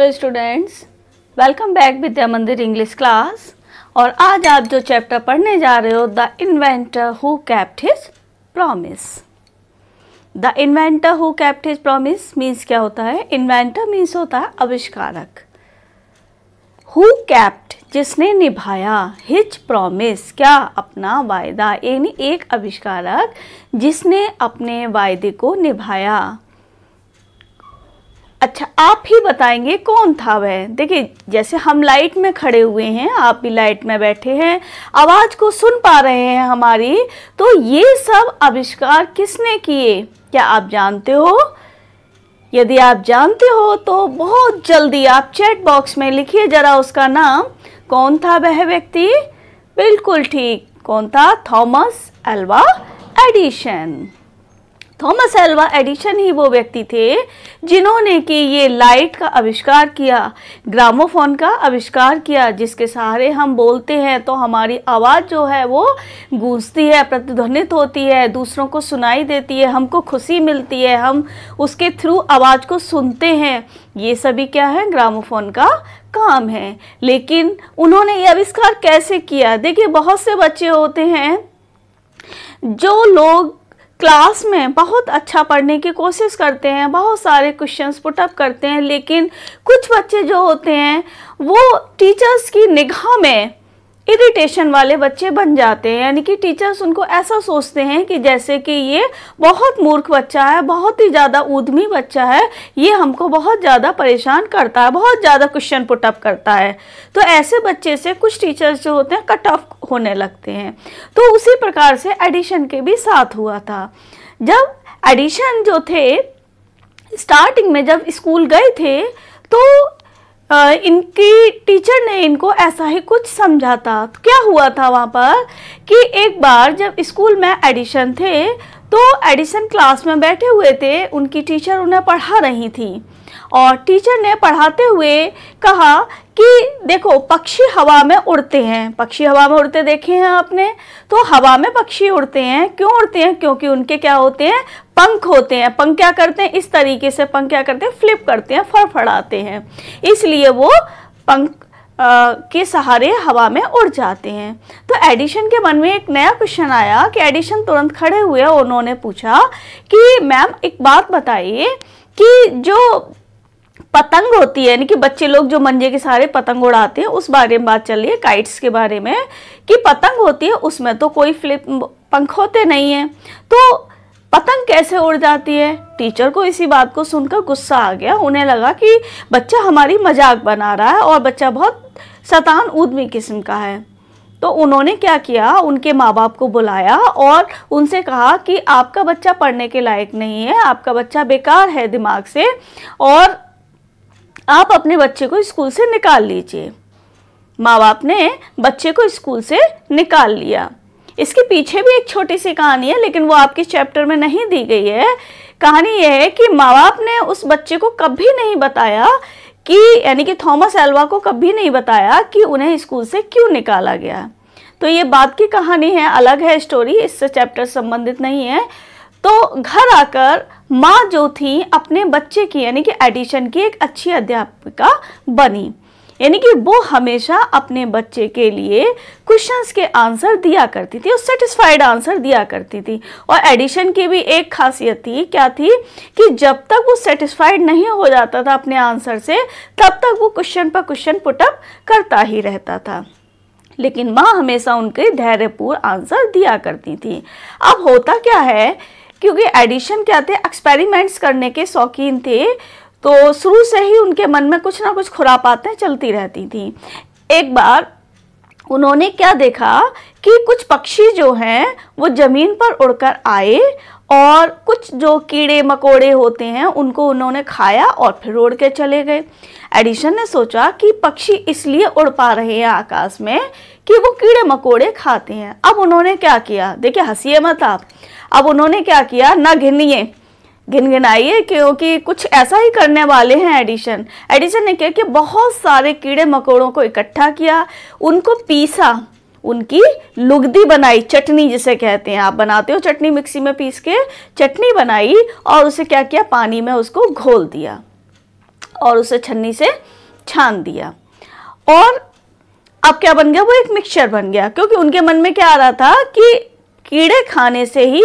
Hello students, welcome back Vidya Mandir English class. और आज आप जो चैप्टर पढ़ने जा रहे हो, the inventor who kept his promise. The inventor who kept his promise means क्या होता है? इन्वेंटर मीन्स होता है आविष्कारक। हु केप्ट जिसने निभाया, हिज प्रॉमिस क्या, अपना वायदा, यानी एक आविष्कारक जिसने अपने वायदे को निभाया। अच्छा, आप ही बताएंगे कौन था वह। देखिए, जैसे हम लाइट में खड़े हुए हैं, आप भी लाइट में बैठे हैं, आवाज़ को सुन पा रहे हैं हमारी, तो ये सब आविष्कार किसने किए, क्या आप जानते हो? यदि आप जानते हो तो बहुत जल्दी आप चैट बॉक्स में लिखिए जरा उसका नाम। कौन था वह व्यक्ति? बिल्कुल ठीक, कौन था? Thomas Alva Edison. Thomas Alva Edison ही वो व्यक्ति थे जिन्होंने कि ये लाइट का आविष्कार किया, ग्रामोफोन का आविष्कार किया, जिसके सहारे हम बोलते हैं तो हमारी आवाज़ जो है वो गूंजती है, प्रतिध्वनित होती है, दूसरों को सुनाई देती है, हमको खुशी मिलती है, हम उसके थ्रू आवाज़ को सुनते हैं। ये सभी क्या है? ग्रामोफोन का काम है। लेकिन उन्होंने ये आविष्कार कैसे किया? देखिए, बहुत से बच्चे होते हैं जो लोग क्लास में बहुत अच्छा पढ़ने की कोशिश करते हैं, बहुत सारे क्वेश्चंस पुट अप करते हैं, लेकिन कुछ बच्चे जो होते हैं वो टीचर्स की निगाह में इरिटेशन वाले बच्चे बन जाते हैं। यानी कि टीचर्स उनको ऐसा सोचते हैं कि जैसे कि ये बहुत मूर्ख बच्चा है, बहुत ही ज़्यादा ऊधमी बच्चा है, ये हमको बहुत ज़्यादा परेशान करता है, बहुत ज़्यादा क्वेश्चन पुट अप करता है। तो ऐसे बच्चे से कुछ टीचर्स जो होते हैं कट ऑफ होने लगते हैं। तो उसी प्रकार से एडिसन के भी साथ हुआ था। जब एडिसन जो थे, स्टार्टिंग में जब स्कूल गए थे तो इनकी टीचर ने इनको ऐसा ही कुछ समझा था। तो क्या हुआ था वहाँ पर कि एक बार जब स्कूल में एडिसन थे तो एडिसन क्लास में बैठे हुए थे, उनकी टीचर उन्हें पढ़ा रही थी और टीचर ने पढ़ाते हुए कहा कि देखो, पक्षी हवा में उड़ते हैं, पक्षी हवा में उड़ते देखे हैं आपने? तो हवा में पक्षी उड़ते हैं, क्यों उड़ते हैं? क्योंकि उनके क्या होते हैं? पंख होते हैं। पंख क्या करते हैं? इस तरीके से पंख क्या करते हैं? फ्लिप करते हैं, फड़फड़ाते हैं, इसलिए वो पंख के सहारे हवा में उड़ जाते हैं। तो एडिसन के मन में एक नया क्वेश्चन आया कि एडिसन तुरंत खड़े हुए, उन्होंने पूछा कि मैम एक बात बताइए कि जो पतंग होती है, यानी कि बच्चे लोग जो मंजे के सहारे पतंग उड़ाते हैं, उस बारे में बात चल रही है, काइट्स के बारे में, कि पतंग होती है उसमें तो कोई फ्लिप पंख होते नहीं है, तो पतंग कैसे उड़ जाती है? टीचर को इसी बात को सुनकर गुस्सा आ गया। उन्हें लगा कि बच्चा हमारी मजाक बना रहा है और बच्चा बहुत शैतान ऊधमी किस्म का है। तो उन्होंने क्या किया, उनके माँ बाप को बुलाया और उनसे कहा कि आपका बच्चा पढ़ने के लायक नहीं है, आपका बच्चा बेकार है दिमाग से, और आप अपने बच्चे को स्कूल से निकाल लीजिए। माँ बाप ने बच्चे को स्कूल से निकाल लिया। इसके पीछे भी एक छोटी सी कहानी है, लेकिन वो आपके चैप्टर में नहीं दी गई है। कहानी यह है कि माँ बाप ने उस बच्चे को कभी नहीं बताया कि, यानी कि थॉमस एल्वा को कभी नहीं बताया कि उन्हें स्कूल से क्यों निकाला गया। तो ये बात की कहानी है, अलग है स्टोरी, इससे चैप्टर संबंधित नहीं है। तो घर आकर माँ जो थी अपने बच्चे की, यानी कि एडिसन की, एक अच्छी अध्यापिका बनी, यानी कि वो हमेशा अपने बच्चे के लिए क्वेश्चंस के आंसर दिया करती थी और सेटिस्फाइड आंसर दिया करती थी। और एडिसन की भी एक खासियत थी, क्या थी कि जब तक वो सेटिस्फाइड नहीं हो जाता था अपने आंसर से, तब तक वो क्वेश्चन पर क्वेश्चन पुटअप करता ही रहता था, लेकिन माँ हमेशा उनके धैर्यपूर्ण आंसर दिया करती थी। अब होता क्या है, क्योंकि एडिसन क्या थे, एक्सपेरिमेंट्स करने के शौकीन थे, तो शुरू से ही उनके मन में कुछ ना कुछ खुरापातें चलती रहती थी। एक बार उन्होंने क्या देखा कि कुछ पक्षी जो हैं वो ज़मीन पर उड़कर आए और कुछ जो कीड़े मकोड़े होते हैं उनको उन्होंने खाया और फिर उड़ के चले गए। एडिसन ने सोचा कि पक्षी इसलिए उड़ पा रहे हैं आकाश में कि वो कीड़े मकोड़े खाते हैं। अब उन्होंने क्या किया, देखिए हंसिए मत आप, अब उन्होंने क्या किया, ना घिनिए घिनघिनाइए, क्योंकि कुछ ऐसा ही करने वाले हैं एडिसन। एडिसन ने क्या किया कि बहुत सारे कीड़े मकोड़ों को इकट्ठा किया, उनको पीसा, उनकी लुगदी बनाई, चटनी जिसे कहते हैं, आप बनाते हो चटनी, मिक्सी में पीस के चटनी बनाई और उसे क्या किया, पानी में उसको घोल दिया। और उसे छन्नी से छान दिया और अब क्या बन गया, वो एक मिक्सचर बन गया। क्योंकि उनके मन में क्या आ रहा था कि कीड़े खाने से ही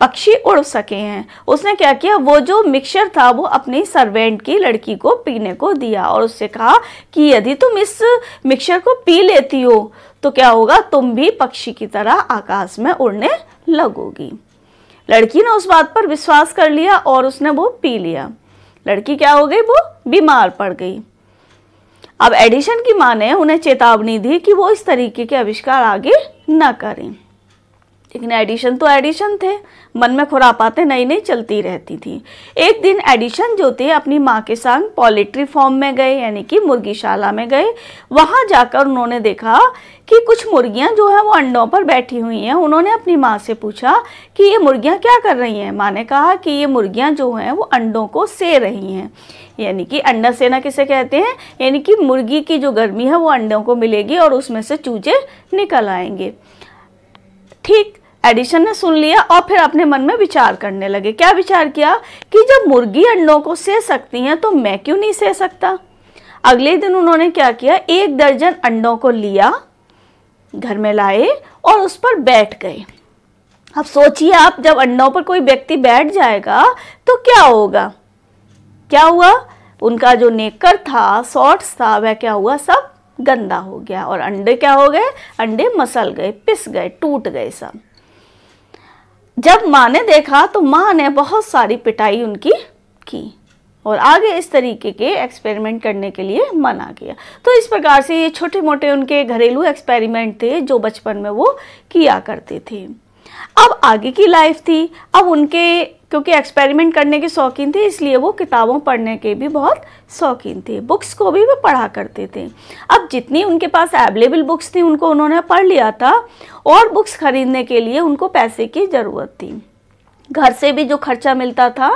पक्षी उड़ सके हैं। उसने क्या किया, वो जो मिक्सचर था वो अपनी सर्वेंट की लड़की को पीने को दिया और उससे कहा कि यदि तुम इस मिक्सचर को पी लेती हो तो क्या होगा, तुम भी पक्षी की तरह आकाश में उड़ने लगोगी। लड़की ने उस बात पर विश्वास कर लिया और उसने वो पी लिया। लड़की क्या हो गई, वो बीमार पड़ गई। अब एडिसन की माँ ने उन्हें चेतावनी दी कि वो इस तरीके के आविष्कार आगे ना करें, लेकिन एडिसन तो एडिसन थे, मन में खुरापाते नई नई चलती रहती थी। एक दिन एडिसन जो थे अपनी माँ के संग पोल्ट्री फार्म में गए, यानी कि मुर्गीशाला में गए। वहाँ जाकर उन्होंने देखा कि कुछ मुर्गियाँ जो हैं वो अंडों पर बैठी हुई हैं। उन्होंने अपनी माँ से पूछा कि ये मुर्गियाँ क्या कर रही हैं। माँ ने कहा कि ये मुर्गियाँ जो हैं वो अंडों को से रही हैं, यानी कि अंडा सेना किसे कहते हैं, यानी कि मुर्गी की जो गर्मी है वो अंडों को मिलेगी और उसमें से चूजे निकल आएंगे। ठीक, एडिसन ने सुन लिया और फिर अपने मन में विचार करने लगे। क्या विचार किया कि जब मुर्गी अंडों को सह सकती हैं तो मैं क्यों नहीं सह सकता। अगले दिन उन्होंने क्या किया, 1 दर्जन अंडों को लिया, घर में लाए और उस पर बैठ गए। अब सोचिए आप, जब अंडों पर कोई व्यक्ति बैठ जाएगा तो क्या होगा। क्या हुआ, उनका जो नेकर था, शॉर्ट्स था, वह क्या हुआ, सब गंदा हो गया और अंडे क्या हो गए, अंडे मसल गए, पिस गए, टूट गए सब। जब माँ ने देखा तो माँ ने बहुत सारी पिटाई उनकी की और आगे इस तरीके के एक्सपेरिमेंट करने के लिए मना किया। तो इस प्रकार से ये छोटे मोटे उनके घरेलू एक्सपेरिमेंट थे जो बचपन में वो किया करते थे। अब आगे की लाइफ थी, अब उनके क्योंकि एक्सपेरिमेंट करने के शौकीन थे इसलिए वो किताबों पढ़ने के भी बहुत शौकीन थे, बुक्स को भी वो पढ़ा करते थे। अब जितनी उनके पास अवेलेबल बुक्स थी उनको उन्होंने पढ़ लिया था और बुक्स खरीदने के लिए उनको पैसे की ज़रूरत थी। घर से भी जो खर्चा मिलता था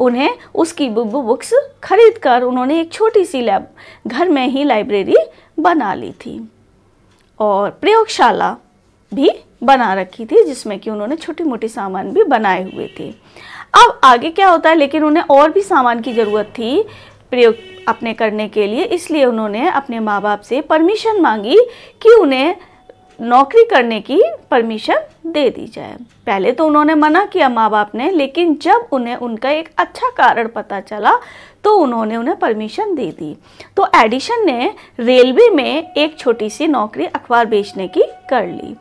उन्हें उसकी बुक्स खरीद कर उन्होंने एक छोटी सी घर में ही लाइब्रेरी बना ली थी और प्रयोगशाला भी बना रखी थी जिसमें कि उन्होंने छोटी मोटी सामान भी बनाए हुए थे। अब आगे क्या होता है, लेकिन उन्हें और भी सामान की ज़रूरत थी प्रयोग अपने करने के लिए, इसलिए उन्होंने अपने माँ बाप से परमिशन मांगी कि उन्हें नौकरी करने की परमिशन दे दी जाए। पहले तो उन्होंने मना किया माँ बाप ने, लेकिन जब उन्हें उनका एक अच्छा कारण पता चला तो उन्होंने उन्हें परमिशन दे दी। तो एडिसन ने रेलवे में एक छोटी सी नौकरी अखबार बेचने की कर ली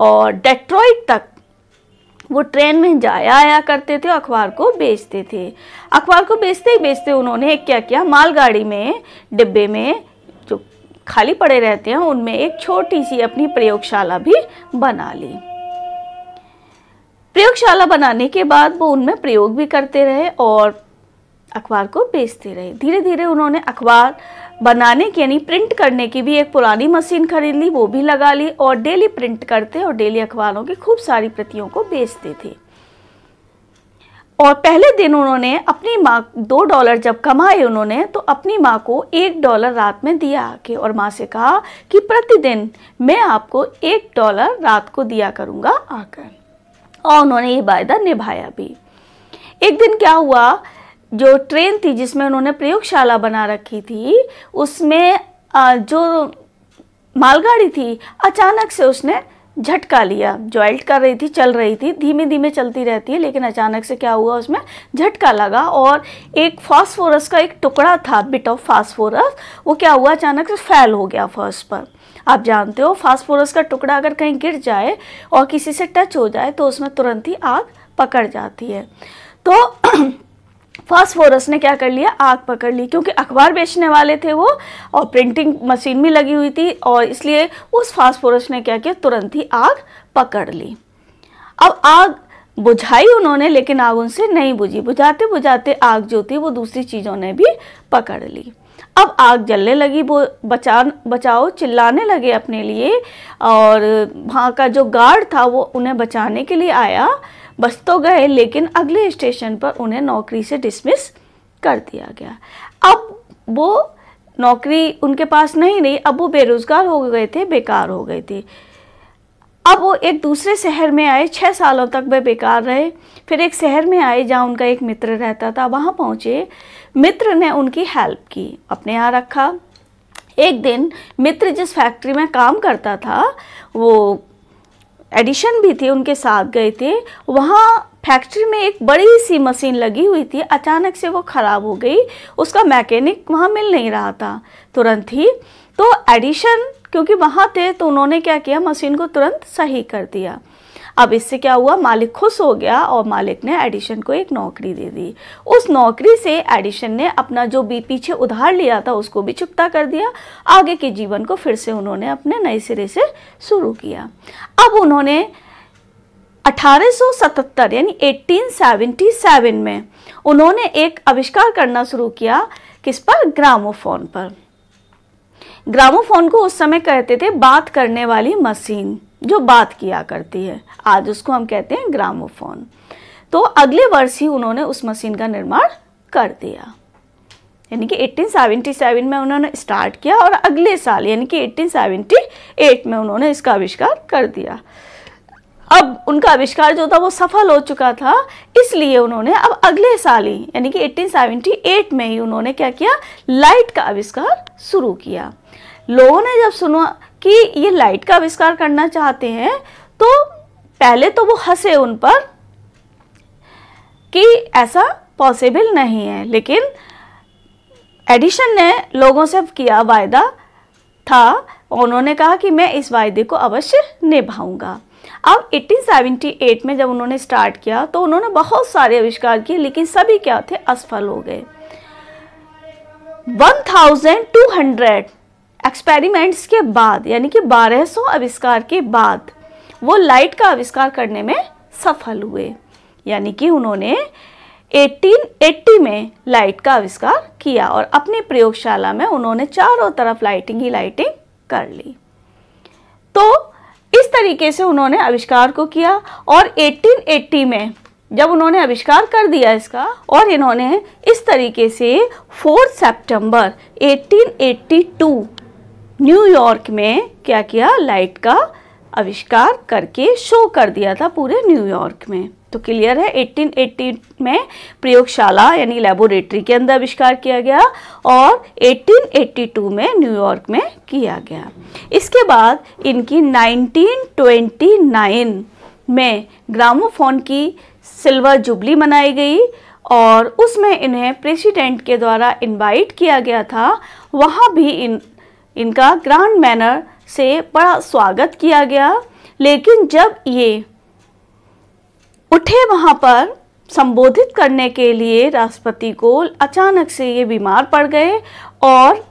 और डेट्रॉइट तक वो ट्रेन में जाया आया करते थे, अखबार को बेचते थे। अखबार को बेचते ही बेचते उन्होंने क्या किया, मालगाड़ी में डिब्बे में जो खाली पड़े रहते हैं उनमें एक छोटी सी अपनी प्रयोगशाला भी बना ली। प्रयोगशाला बनाने के बाद वो उनमें प्रयोग भी करते रहे और अखबार को बेचते रहे। धीरे धीरे उन्होंने अखबार बनाने की यानी प्रिंट करने की भी एक पुरानी मशीन खरीद ली, वो भी लगा ली और डेली प्रिंट करते और डेली अखबारों की खूब सारी प्रतियों को बेचते थे। और पहले दिन उन्होंने अपनी माँ $2 जब कमाए उन्होंने तो अपनी माँ को $1 रात में दिया आके और माँ से कहा कि प्रतिदिन मैं आपको $1 रात को दिया करूँगा आकर, और उन्होंने ये वायदा निभाया भी। एक दिन क्या हुआ, जो ट्रेन थी जिसमें उन्होंने प्रयोगशाला बना रखी थी उसमें जो मालगाड़ी थी अचानक से उसने झटका लिया। जॉल्ट कर रही थी, चल रही थी, धीमे धीमे चलती रहती है, लेकिन अचानक से क्या हुआ उसमें झटका लगा और एक फास्फोरस का एक टुकड़ा था, बिट ऑफ फास्फोरस, वो क्या हुआ अचानक से फैल हो गया फर्श पर। आप जानते हो फास्फोरस का टुकड़ा अगर कहीं गिर जाए और किसी से टच हो जाए तो उसमें तुरंत ही आग पकड़ जाती है। तो फास्फोरस ने क्या कर लिया, आग पकड़ ली। क्योंकि अखबार बेचने वाले थे वो और प्रिंटिंग मशीन भी लगी हुई थी और इसलिए उस फास्फोरस ने क्या किया, तुरंत ही आग पकड़ ली। अब आग बुझाई उन्होंने लेकिन आग उनसे नहीं बुझी, बुझाते बुझाते आग जो थी वो दूसरी चीज़ों ने भी पकड़ ली। अब आग जलने लगी, वो बचाओ चिल्लाने लगे अपने लिए और वहाँ का जो गार्ड था वो उन्हें बचाने के लिए आया। बस तो गए लेकिन अगले स्टेशन पर उन्हें नौकरी से डिसमिस कर दिया गया। अब वो नौकरी उनके पास नहीं रही, अब वो बेरोज़गार हो गए थे, बेकार हो गए थे। अब वो एक दूसरे शहर में आए, 6 सालों तक वे बेकार रहे। फिर एक शहर में आए जहाँ उनका एक मित्र रहता था, वहाँ पहुँचे, मित्र ने उनकी हेल्प की, अपने यहाँ रखा। एक दिन मित्र जिस फैक्ट्री में काम करता था, वो एडिशन भी थे, उनके साथ गए थे। वहाँ फैक्ट्री में एक बड़ी सी मशीन लगी हुई थी, अचानक से वो ख़राब हो गई, उसका मैकेनिक वहाँ मिल नहीं रहा था तुरंत ही। तो एडिशन क्योंकि वहाँ थे तो उन्होंने क्या किया, मशीन को तुरंत सही कर दिया। अब इससे क्या हुआ, मालिक खुश हो गया और मालिक ने एडिशन को एक नौकरी दे दी। उस नौकरी से एडिशन ने अपना जो भी पीछे उधार लिया था उसको भी चुकता कर दिया। आगे के जीवन को फिर से उन्होंने अपने नए सिरे से शुरू किया। अब उन्होंने 1877 यानी 1877 में उन्होंने एक आविष्कार करना शुरू किया, किस पर, ग्रामोफोन पर। ग्रामोफोन को उस समय कहते थे बात करने वाली मशीन, जो बात किया करती है, आज उसको हम कहते हैं ग्रामोफोन। तो अगले वर्ष ही उन्होंने उस मशीन का निर्माण कर दिया, यानी कि 1877 में उन्होंने स्टार्ट किया और अगले साल यानी कि 1878 में उन्होंने इसका आविष्कार कर दिया। अब उनका आविष्कार जो था वो सफल हो चुका था, इसलिए उन्होंने अब अगले साल ही यानी कि 1878 में ही उन्होंने क्या किया, लाइट का आविष्कार शुरू किया। लोगों ने जब सुना कि ये लाइट का आविष्कार करना चाहते हैं तो पहले तो वो हंसे उन पर कि ऐसा पॉसिबल नहीं है, लेकिन एडिशन ने लोगों से किया वायदा था, उन्होंने कहा कि मैं इस वायदे को अवश्य निभाऊंगा। अब 1878 में जब उन्होंने स्टार्ट किया तो उन्होंने बहुत सारे आविष्कार किए, लेकिन सभी क्या थे, असफल हो गए। 1200 एक्सपेरिमेंट्स के बाद यानी कि 1200 आविष्कार के बाद वो लाइट का आविष्कार करने में सफल हुए, यानी कि उन्होंने 1880 में लाइट का आविष्कार किया और अपनी प्रयोगशाला में उन्होंने चारों तरफ लाइटिंग ही लाइटिंग कर ली। तो इस तरीके से उन्होंने आविष्कार को किया और 1880 में जब उन्होंने आविष्कार कर दिया इसका, और इन्होंने इस तरीके से 4 सितंबर 1882 न्यूयॉर्क में क्या किया, लाइट का आविष्कार करके शो कर दिया था पूरे न्यूयॉर्क में। तो क्लियर है, 1880 में प्रयोगशाला यानी लैबोरेटरी के अंदर आविष्कार किया गया और 1882 में न्यूयॉर्क में किया गया। इसके बाद इनकी 1929 में ग्रामोफोन की सिल्वर जुबली मनाई गई और उसमें इन्हें प्रेसिडेंट के द्वारा इनवाइट किया गया था। वहाँ भी इनका ग्रैंड मैनर से बड़ा स्वागत किया गया, लेकिन जब ये उठे वहाँ पर संबोधित करने के लिए राष्ट्रपति को, अचानक से ये बीमार पड़ गए और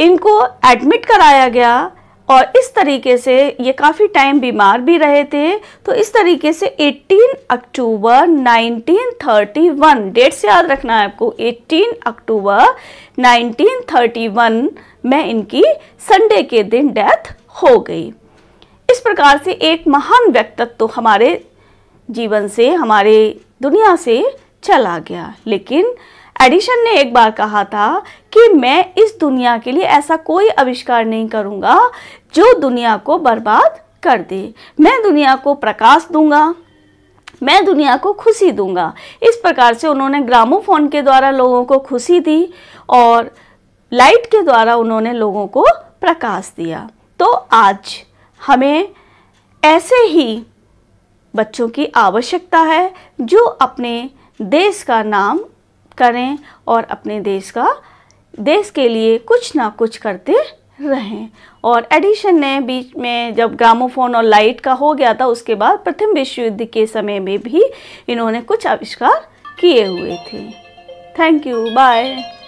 इनको एडमिट कराया गया और इस तरीके से ये काफ़ी टाइम बीमार भी रहे थे। तो इस तरीके से 18 अक्टूबर 1931, डेट से याद रखना है आपको, 18 अक्टूबर 1931 में इनकी संडे के दिन डेथ हो गई। इस प्रकार से एक महान व्यक्तित्व हमारे जीवन से, हमारे दुनिया से चला गया। लेकिन एडिशन ने एक बार कहा था कि मैं इस दुनिया के लिए ऐसा कोई आविष्कार नहीं करूँगा जो दुनिया को बर्बाद कर दे। मैं दुनिया को प्रकाश दूंगा, मैं दुनिया को खुशी दूंगा। इस प्रकार से उन्होंने ग्रामोफोन के द्वारा लोगों को खुशी दी और लाइट के द्वारा उन्होंने लोगों को प्रकाश दिया। तो आज हमें ऐसे ही बच्चों की आवश्यकता है जो अपने देश का नाम करें और अपने देश के लिए कुछ ना कुछ करते रहें। और एडिशन ने बीच में जब ग्रामोफोन और लाइट का हो गया था, उसके बाद प्रथम विश्व युद्ध के समय में भी इन्होंने कुछ आविष्कार किए हुए थे। Thank you, bye.